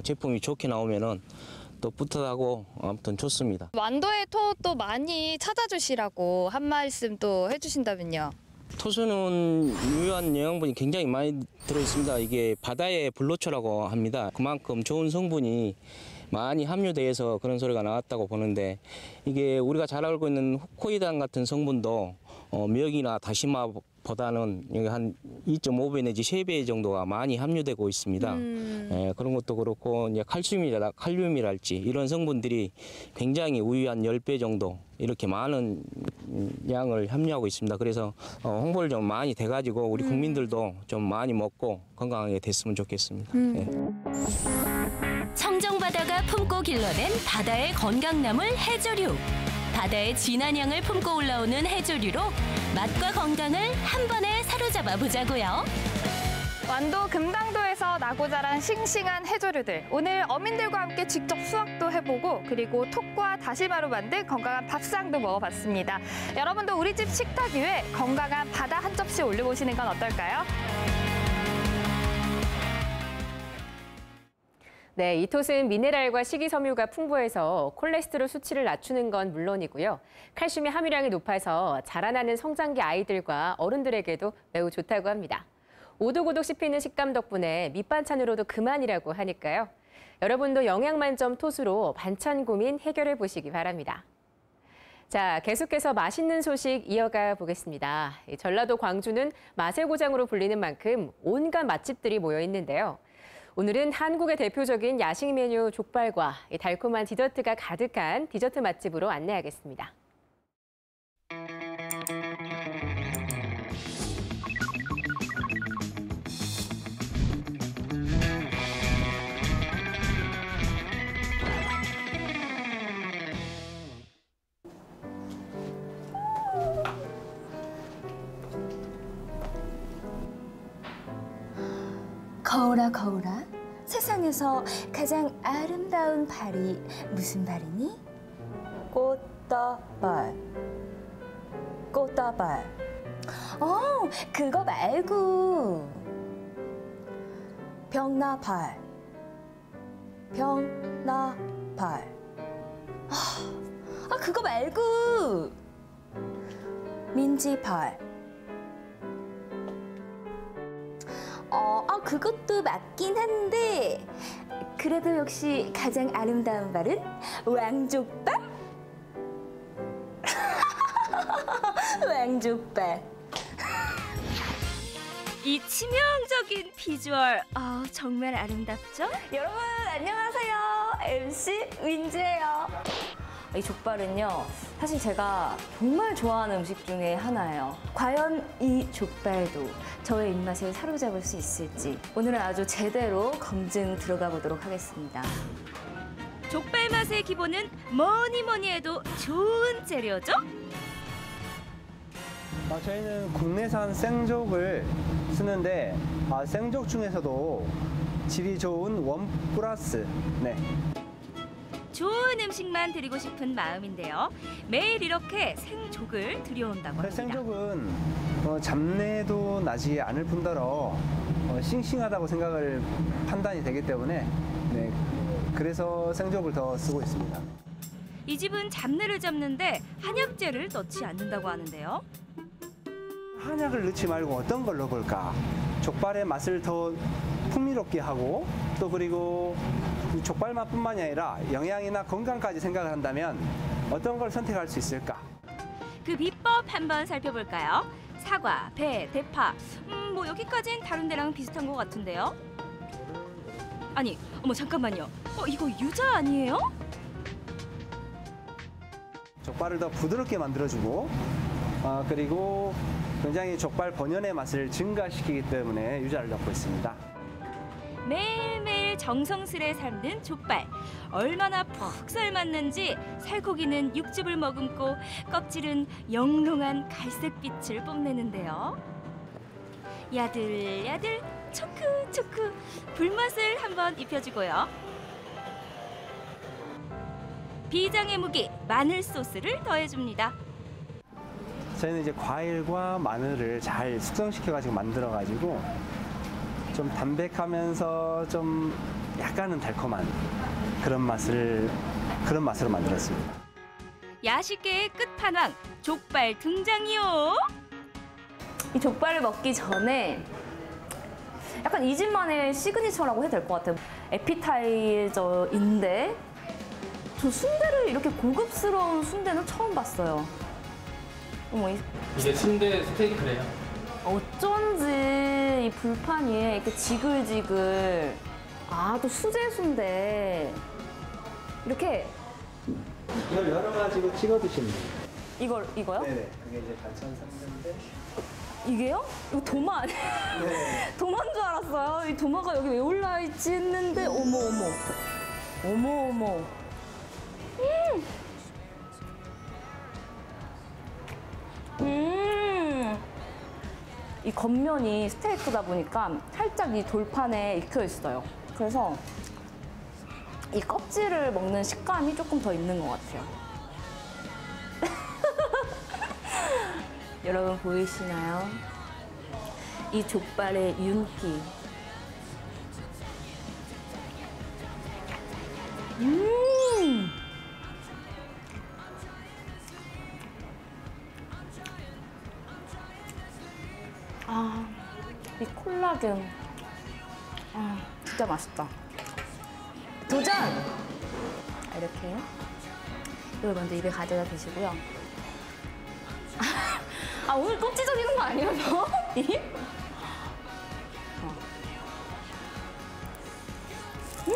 제품이 좋게 나오면은 또 뿌듯하고 아무튼 좋습니다. 완도의 톳도 많이 찾아주시라고 한 말씀 또 해주신다면요. 토수는 유효한 영양분이 굉장히 많이 들어있습니다. 이게 바다의 불로초라고 합니다. 그만큼 좋은 성분이 많이 함유돼서 그런 소리가 나왔다고 보는데 이게 우리가 잘 알고 있는 코이단 같은 성분도 어, 미역이나 다시마보다는 한 이 점 오 배 내지 세 배 정도가 많이 함유되고 있습니다. 음. 예, 그런 것도 그렇고 이제 칼슘이라, 칼륨이랄지 이런 성분들이 굉장히 우유 한 십 배 정도 이렇게 많은 양을 함유하고 있습니다. 그래서 어, 홍보를 좀 많이 돼가지고 우리 국민들도 음. 좀 많이 먹고 건강하게 됐으면 좋겠습니다. 음. 예. 청정바다가 품고 길러낸 바다의 건강나물 해조류. 바다의 진한 향을 품고 올라오는 해조류로 맛과 건강을 한 번에 사로잡아 보자고요. 완도 금당도에서 나고 자란 싱싱한 해조류들. 오늘 어민들과 함께 직접 수확도 해보고 그리고 톳과 다시마로 만든 건강한 밥상도 먹어봤습니다. 여러분도 우리 집 식탁 위에 건강한 바다 한 접시 올려보시는 건 어떨까요? 네, 이 톳은 미네랄과 식이섬유가 풍부해서 콜레스테롤 수치를 낮추는 건 물론이고요. 칼슘의 함유량이 높아서 자라나는 성장기 아이들과 어른들에게도 매우 좋다고 합니다. 오독오독 씹히는 식감 덕분에 밑반찬으로도 그만이라고 하니까요. 여러분도 영양만점 톳으로 반찬 고민 해결해 보시기 바랍니다. 자, 계속해서 맛있는 소식 이어가 보겠습니다. 전라도 광주는 맛의 고장으로 불리는 만큼 온갖 맛집들이 모여 있는데요. 오늘은 한국의 대표적인 야식 메뉴 족발과 달콤한 디저트가 가득한 디저트 맛집으로 안내하겠습니다. 거울아 거울아, 세상에서 가장 아름다운 발이 무슨 발이니? 꽃다발. 꽃다발. 어, 그거 말고 병나발, 병나발. 아, 그거 말고! 민지발. 어, 아, 그것도 맞긴 한데, 그래도 역시 가장 아름다운 발은 왕족발? 왕족발. 이 치명적인 비주얼, 아, 정말 아름답죠? 여러분, 안녕하세요. 엠씨 민지예요. 이 족발은요, 사실 제가 정말 좋아하는 음식 중에 하나예요. 과연 이 족발도 저의 입맛을 사로잡을 수 있을지 오늘은 아주 제대로 검증 들어가 보도록 하겠습니다. 족발 맛의 기본은 뭐니 뭐니 해도 좋은 재료죠? 아, 저희는 국내산 생족을 쓰는데, 아, 생족 중에서도 질이 좋은 원 플러스. 네. 좋은 음식만 드리고 싶은 마음인데요. 매일 이렇게 생족을 들여온다고 합니다. 생족은 어, 잡내도 나지 않을 뿐더러 어, 싱싱하다고 생각을 판단이 되기 때문에, 네, 그래서 생족을 더 쓰고 있습니다. 이 집은 잡내를 잡는데 한약재를 넣지 않는다고 하는데요. 한약을 넣지 말고 어떤 걸 넣을까? 족발의 맛을 더 풍미롭게 하고, 또 그리고 족발 맛뿐만이 아니라 영양이나 건강까지 생각을 한다면 어떤 걸 선택할 수 있을까? 그 비법 한번 살펴볼까요? 사과, 배, 대파, 음, 뭐 여기까지는 다른 데랑 비슷한 것 같은데요? 아니, 어머 잠깐만요. 어, 이거 유자 아니에요? 족발을 더 부드럽게 만들어주고, 어, 그리고 굉장히 족발 본연의 맛을 증가시키기 때문에 유자를 넣고 있습니다. 매일매일 정성스레 삶는 족발. 얼마나 푹 삶았는지 살코기는 육즙을 머금고 껍질은 영롱한 갈색빛을 뽐내는데요. 야들야들 초크초크 불맛을 한번 입혀주고요. 비장의 무기 마늘 소스를 더해줍니다. 저희는 이제 과일과 마늘을 잘 숙성시켜가지고 만들어가지고 좀 담백하면서 좀 약간은 달콤한 그런 맛을 그런 맛으로 만들었습니다. 야식계의 끝판왕 족발 등장이요. 이 족발을 먹기 전에 약간 이 집만의 시그니처라고 해도 될 것 같아요. 에피타이저인데 저 순대를 이렇게 고급스러운 순대는 처음 봤어요. 어머, 이... 이게 순대 스테이크래요. 어쩐지 이 불판 위에 이렇게 지글지글. 아, 또 수제 순대. 이렇게 이걸 여러 가지로 찍어 드십니다. 이걸 이거요? 네네. 이게 이제 반찬 삼는데. 이게요? 이거 도마 아니에요? 네. 도마인 줄 알았어요. 이 도마가 여기 왜 올라 있지 했는데, 어머 어머. 어머 어머. 음. 음, 이 겉면이 스테이크다 보니까 살짝 이 돌판에 익혀 있어요. 그래서 이 껍질을 먹는 식감이 조금 더 있는 것 같아요. 여러분 보이시나요? 이 족발의 윤기. 음. 아, 이 콜라겐. 아, 진짜 맛있다. 도전! 이렇게 이걸 먼저 입에 가져다 드시고요. 아, 오늘 또 찢어지는 거 아니에요, 저? 입? 어. 음!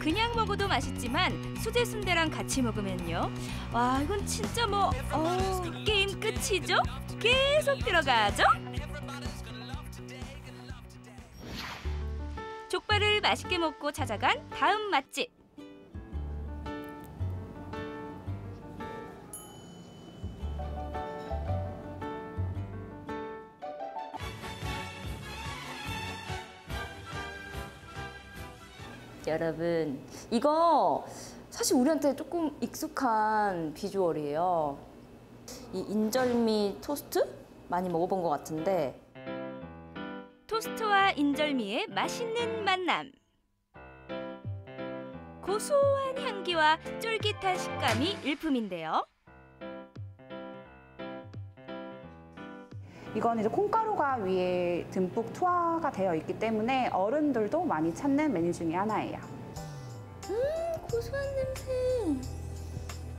그냥 먹어도 맛있지만 수제 순대랑 같이 먹으면요. 와, 이건 진짜 뭐 어, 게임 끝이죠? 계속 들어가죠? 족발을 맛있게 먹고 찾아간 다음 맛집. 여러분, 이거 사실 우리한테 조금 익숙한 비주얼이에요. 이 인절미 토스트 많이 먹어본 것 같은데. 토스트와 인절미의 맛있는 만남. 고소한 향기와 쫄깃한 식감이 일품인데요. 이건 이제 콩가루가 위에 듬뿍 투하가 되어 있기 때문에 어른들도 많이 찾는 메뉴 중에 하나예요. 음, 고소한 냄새.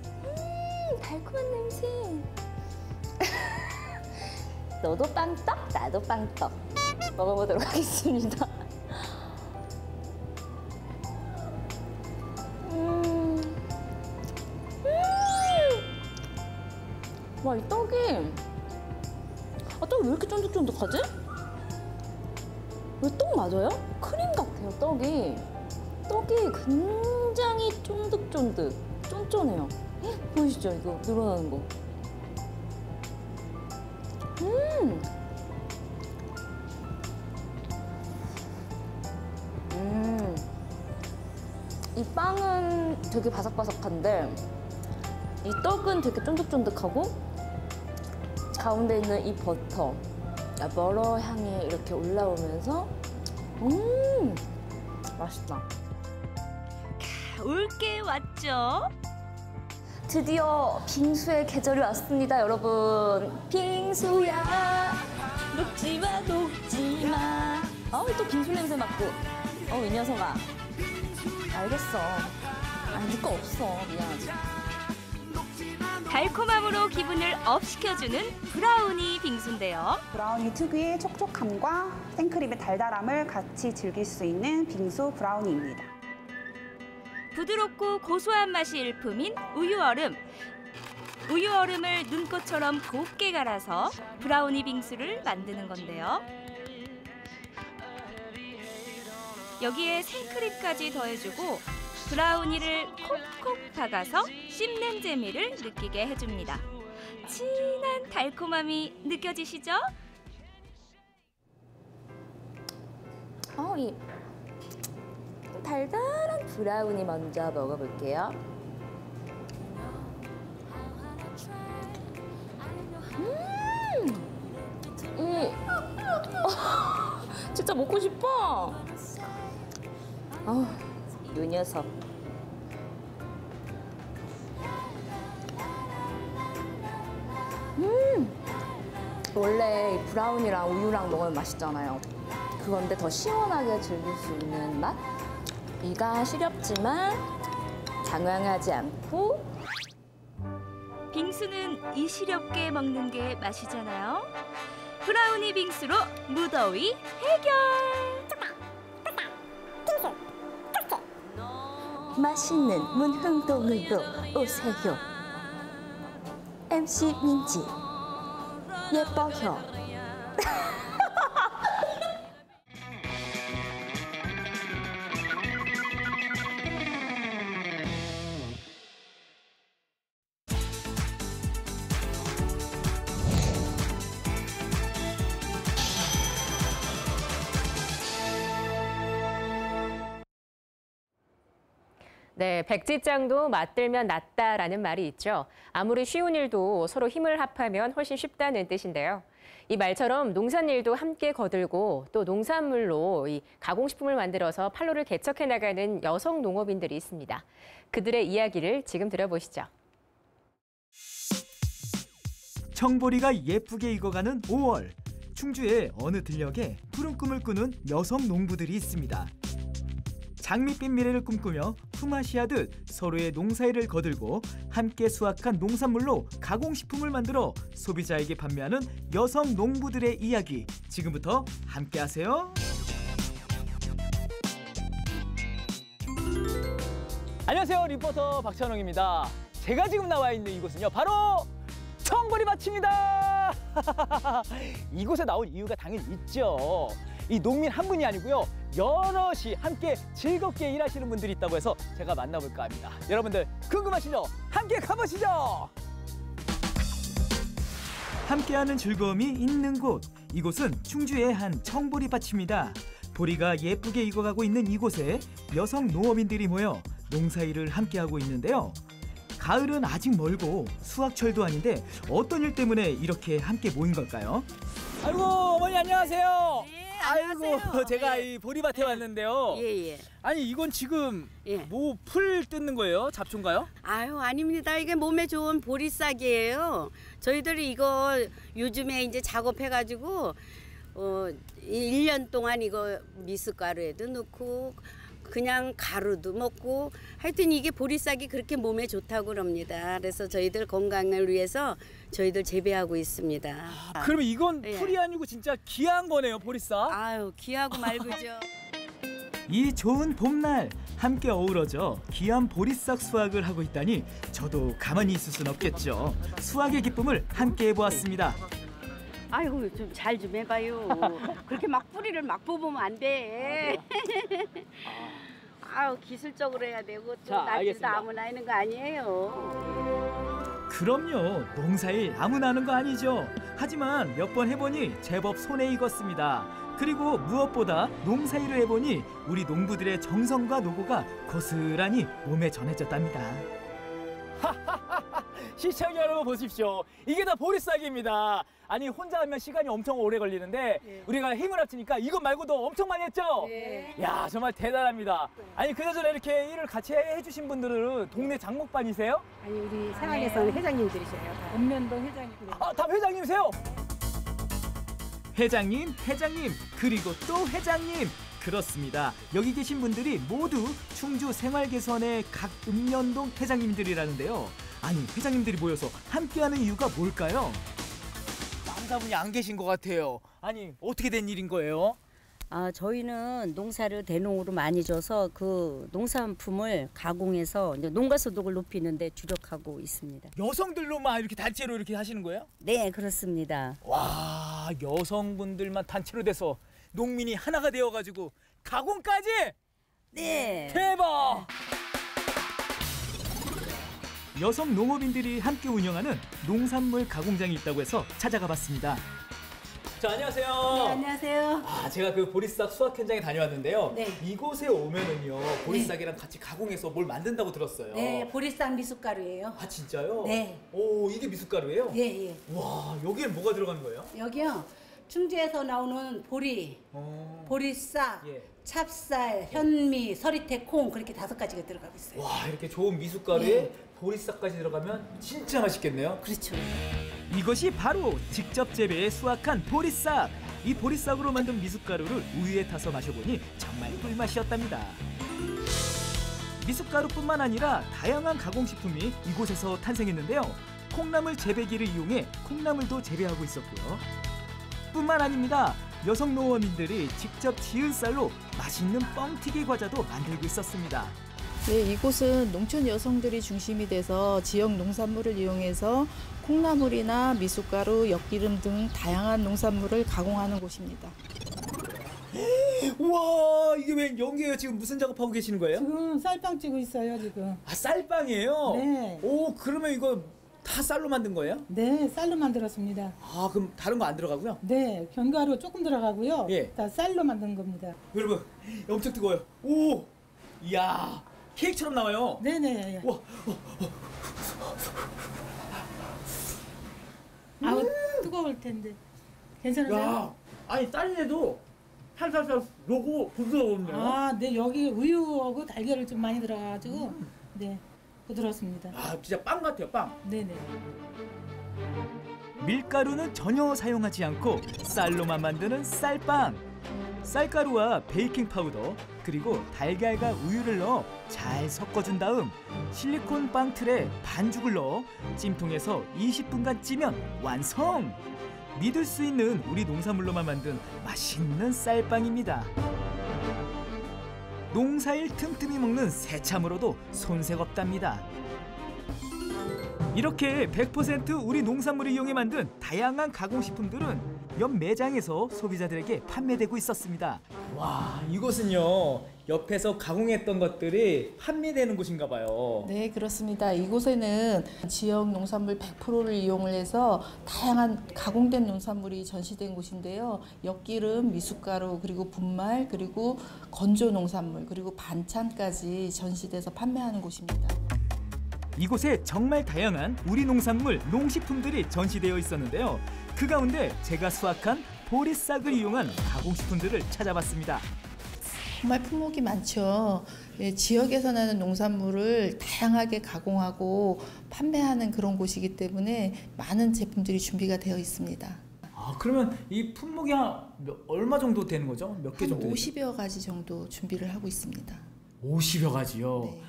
음, 달콤한 냄새. 너도 빵떡, 나도 빵떡. 먹어보도록 하겠습니다. 음. 음. 와, 이 떡이. 아, 떡이 왜 이렇게 쫀득쫀득하지? 왜 떡 맞아요? 크림 같아요, 떡이. 떡이 굉장히 쫀득쫀득, 쫀쫀해요. 헉, 보이시죠? 이거 늘어나는 거. 음! 음! 이 빵은 되게 바삭바삭한데 이 떡은 되게 쫀득쫀득하고 가운데 있는 이 버터, 머러 향이 이렇게 올라오면서 음 맛있다. 올 게 왔죠. 드디어 빙수의 계절이 왔습니다, 여러분. 빙수야, 녹지 마, 녹지 마. 어우, 또 빙수 냄새 맡고. 어우, 이 녀석아. 알겠어. 아, 네 거 없어. 미안하지. 달콤함으로 기분을 업 시켜주는 브라우니 빙수인데요. 브라우니 특유의 촉촉함과 생크림의 달달함을 같이 즐길 수 있는 빙수 브라우니입니다. 부드럽고 고소한 맛이 일품인 우유 얼음. 우유 얼음을 눈꽃처럼 곱게 갈아서 브라우니 빙수를 만드는 건데요. 여기에 생크림까지 더해주고 브라우니를 콕콕 박아서 씹는 재미를 느끼게 해줍니다. 진한 달콤함이 느껴지시죠? 어, 이 달달한 브라우니 먼저 먹어볼게요. 음, 이 진짜 먹고 싶어. 어. 요 녀석. 음! 원래 브라우니랑 우유랑 먹으면 맛있잖아요. 그건데 더 시원하게 즐길 수 있는 맛? 이가 시렵지만 당황하지 않고. 빙수는 이 시렵게 먹는 게 맛이잖아요. 브라우니 빙수로 무더위 해결! 맛있는 문흥동으로 오세요. 엠씨 민지 예뻐요. 네, 백지장도 맞들면 낫다라는 말이 있죠. 아무리 쉬운 일도 서로 힘을 합하면 훨씬 쉽다는 뜻인데요. 이 말처럼 농산일도 함께 거들고 또 농산물로 이 가공식품을 만들어서 판로를 개척해 나가는 여성 농업인들이 있습니다. 그들의 이야기를 지금 들어보시죠. 청보리가 예쁘게 익어가는 오월. 충주의 어느 들녘에 푸른 꿈을 꾸는 여성 농부들이 있습니다. 장밋빛 미래를 꿈꾸며 품앗이하듯 서로의 농사일을 거들고 함께 수확한 농산물로 가공식품을 만들어 소비자에게 판매하는 여성 농부들의 이야기, 지금부터 함께하세요. 안녕하세요, 리포터 박찬홍입니다. 제가 지금 나와 있는 이곳은요, 바로 청보리밭입니다. 이곳에 나온 이유가 당연히 있죠. 이 농민 한 분이 아니고요, 여럿이 함께 즐겁게 일하시는 분들이 있다고 해서 제가 만나볼까 합니다. 여러분들 궁금하시죠? 함께 가보시죠. 함께하는 즐거움이 있는 곳. 이곳은 충주의 한 청보리밭입니다. 보리가 예쁘게 익어가고 있는 이곳에 여성 농업인들이 모여 농사일을 함께하고 있는데요. 가을은 아직 멀고 수학철도 아닌데 어떤 일 때문에 이렇게 함께 모인 걸까요? 아이고, 어머니 안녕하세요. 네, 안녕하세요. 아이고, 제가 예. 이 보리밭에 예. 왔는데요. 예, 예. 아니, 이건 지금 예. 뭐 풀 뜯는 거예요? 잡초인가요? 아유, 아닙니다. 이게 몸에 좋은 보리싹이에요. 저희들이 이거 요즘에 이제 작업해가지고 어, 일 년 동안 이거 미숫가루에도 넣고 그냥 가루도 먹고 하여튼 이게 보리싹이 그렇게 몸에 좋다고 그럽니다. 그래서 저희들 건강을 위해서 저희들 재배하고 있습니다. 아, 그럼 이건 예. 풀이 아니고 진짜 귀한 거네요, 보리싹? 아유, 귀하고 말고죠. 이 좋은 봄날 함께 어우러져 귀한 보리싹 수확을 하고 있다니 저도 가만히 있을 순 없겠죠. 수확의 기쁨을 함께 해보았습니다. 아이고, 좀 잘 좀 해봐요. 그렇게 막 뿌리를 막 뽑으면 안 돼. 아우, 기술적으로 해야 되고 또 낚시도 아무나 하는 거 아니에요. 그럼요, 농사일 아무나 하는 거 아니죠. 하지만 몇 번 해보니 제법 손에 익었습니다. 그리고 무엇보다 농사일을 해보니 우리 농부들의 정성과 노고가 고스란히 몸에 전해졌답니다. 시청자 여러분 보십시오. 이게 다 보리싹입니다. 아니, 혼자 하면 시간이 엄청 오래 걸리는데 예. 우리가 힘을 합치니까 이것 말고도 엄청 많이 했죠? 예. 야, 정말 대단합니다. 아니, 그나저나 이렇게 일을 같이 해주신 분들은 동네 장목반이세요? 아니, 우리 생활에서는 회장님들이세요. 읍면동 회장님. 아, 다 회장님이세요? 회장님, 회장님, 그리고 또 회장님. 그렇습니다. 여기 계신 분들이 모두 충주 생활개선의 각 읍면동 회장님들이라는데요. 아니, 회장님들이 모여서 함께하는 이유가 뭘까요? 남자분이 안 계신 것 같아요. 아니, 어떻게 된 일인 거예요? 아, 저희는 농사를 대농으로 많이 줘서 그 농산품을 가공해서 이제 농가 소득을 높이는 데 주력하고 있습니다. 여성들로만 이렇게 단체로 이렇게 하시는 거예요? 네, 그렇습니다. 와, 여성분들만 단체로 돼서 농민이 하나가 되어가지고 가공까지? 네. 대박! 여성 농업인들이 함께 운영하는 농산물 가공장이 있다고 해서 찾아가 봤습니다. 자, 안녕하세요. 네, 안녕하세요. 아, 제가 그 보리싹 수확 현장에 다녀왔는데요. 네. 이곳에 오면은요, 보리싹이랑 네. 같이 가공해서 뭘 만든다고 들었어요. 네, 보리싹 미숫가루예요. 아, 진짜요? 네. 오, 이게 미숫가루예요? 네, 예. 와, 여기엔 뭐가 들어가는 거예요? 여기요. 충주에서 나오는 보리, 오. 보리싹, 예. 찹쌀, 현미, 서리태, 콩 그렇게 다섯 가지가 들어가고 있어요. 와, 이렇게 좋은 미숫가루에 예. 보리싹까지 들어가면 진짜 맛있겠네요. 그렇죠. 이것이 바로 직접 재배해 수확한 보리싹. 이 보리싹으로 만든 미숫가루를 우유에 타서 마셔보니 정말 꿀맛이었답니다. 미숫가루뿐만 아니라 다양한 가공식품이 이곳에서 탄생했는데요. 콩나물 재배기를 이용해 콩나물도 재배하고 있었고요. 뿐만 아닙니다. 여성 농업인들이 직접 지은 쌀로 맛있는 뻥튀기 과자도 만들고 있었습니다. 네, 이곳은 농촌 여성들이 중심이 돼서 지역 농산물을 이용해서 콩나물이나 미숫가루, 엿기름 등 다양한 농산물을 가공하는 곳입니다. 우와, 이게 웬 연기예요? 지금 무슨 작업하고 계시는 거예요? 지금 쌀빵 찌고 있어요, 지금. 아, 쌀빵이에요? 네. 오, 그러면 이거 다 쌀로 만든 거예요? 네, 쌀로 만들었습니다. 아, 그럼 다른 거 안 들어가고요? 네, 견과류 조금 들어가고요. 예. 다 쌀로 만든 겁니다. 여러분, 엄청 뜨거워요. 오, 이야, 케이크처럼 나와요. 네네. 와, 어, 어. 아우, 음. 뜨거울 텐데. 괜찮으세요? 야, 아니, 쌀에도 살살살 녹고 부드러운데요. 아, 네, 여기 우유하고 달걀을 좀 많이 들어가가지고, 음. 네. 부드럽습니다. 아, 진짜 빵 같아요, 빵. 네네. 밀가루는 전혀 사용하지 않고 쌀로만 만드는 쌀빵. 쌀가루와 베이킹 파우더 그리고 달걀과 우유를 넣어 잘 섞어준 다음 실리콘 빵 틀에 반죽을 넣어 찜통에서 이십 분간 찌면 완성. 믿을 수 있는 우리 농산물로만 만든 맛있는 쌀빵입니다. 농사일 틈틈이 먹는 새참으로도 손색없답니다. 이렇게 백 퍼센트 우리 농산물을 이용해 만든 다양한 가공식품들은 옆 매장에서 소비자들에게 판매되고 있었습니다. 와, 이곳은요. 옆에서 가공했던 것들이 판매되는 곳인가 봐요. 네, 그렇습니다. 이곳에는 지역 농산물 백 퍼센트를 이용을 해서 다양한 가공된 농산물이 전시된 곳인데요. 엿기름, 미숫가루, 그리고 분말, 그리고 건조 농산물, 그리고 반찬까지 전시돼서 판매하는 곳입니다. 이곳에 정말 다양한 우리 농산물, 농식품들이 전시되어 있었는데요. 그 가운데 제가 수확한 보리싹을 이용한 가공식품들을 찾아봤습니다. 정말 품목이 많죠. 예, 지역에서 나는 농산물을 다양하게 가공하고 판매하는 그런 곳이기 때문에 많은 제품들이 준비가 되어 있습니다. 아, 그러면 이 품목이 한 몇, 얼마 정도 되는 거죠? 몇 개 정도? 오십여 가지 정도 준비를 하고 있습니다. 오십여 가지요? 네.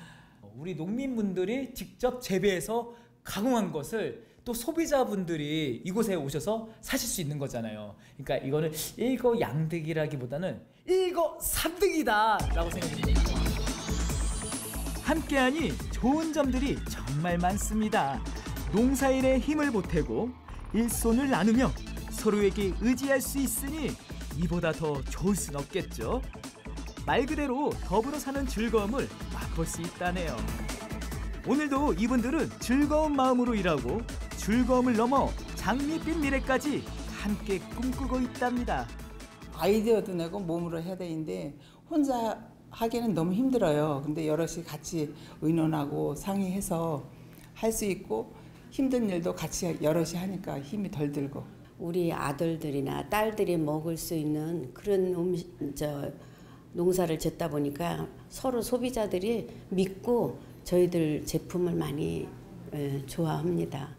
우리 농민분들이 직접 재배해서 가공한 것을 또 소비자분들이 이곳에 오셔서 사실 수 있는 거잖아요. 그러니까 이거는 일거양득이라기보다는 일거삼득이다 라고 생각합니다. 함께하니 좋은 점들이 정말 많습니다. 농사일에 힘을 보태고 일손을 나누며 서로에게 의지할 수 있으니 이보다 더 좋을 순 없겠죠. 말 그대로 더불어 사는 즐거움을 맛볼 수 있다네요. 오늘도 이분들은 즐거운 마음으로 일하고 즐거움을 넘어 장밋빛 미래까지 함께 꿈꾸고 있답니다. 아이디어도 내고 몸으로 해야 되는데 혼자 하기는 너무 힘들어요. 근데 여럿이 같이 의논하고 상의해서 할 수 있고 힘든 일도 같이 여럿이 하니까 힘이 덜 들고. 우리 아들들이나 딸들이 먹을 수 있는 그런 음식, 저, 농사를 짓다 보니까 서로 소비자들이 믿고 저희들 제품을 많이 좋아합니다.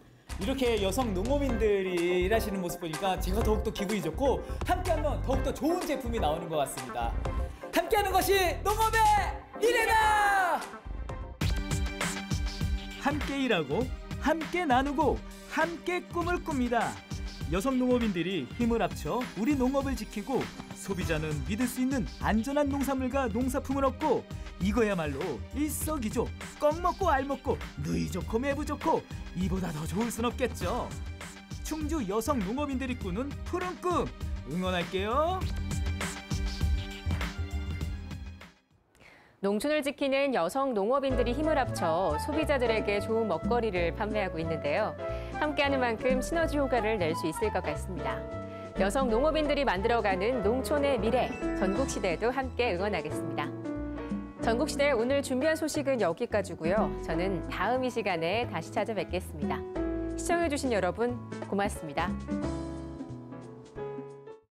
이렇게 여성 농업인들이 일하시는 모습 보니까 제가 더욱더 기분이 좋고 함께하면 더욱더 좋은 제품이 나오는 것 같습니다. 함께하는 것이 농업의 미래다! 함께 일하고 함께 나누고 함께 꿈을 꿉니다. 여성 농업인들이 힘을 합쳐 우리 농업을 지키고 소비자는 믿을 수 있는 안전한 농산물과 농사품을 얻고 이거야말로 일석이조, 껌 먹고 알 먹고 누이 좋고 매부 좋고 이보다 더 좋을 순 없겠죠. 충주 여성 농업인들이 꾸는 푸른 꿈 응원할게요. 농촌을 지키는 여성 농업인들이 힘을 합쳐 소비자들에게 좋은 먹거리를 판매하고 있는데요. 함께하는 만큼 시너지 효과를 낼 수 있을 것 같습니다. 여성 농업인들이 만들어가는 농촌의 미래, 전국시대에도 함께 응원하겠습니다. 전국시대 오늘 준비한 소식은 여기까지고요. 저는 다음 이 시간에 다시 찾아뵙겠습니다. 시청해주신 여러분 고맙습니다.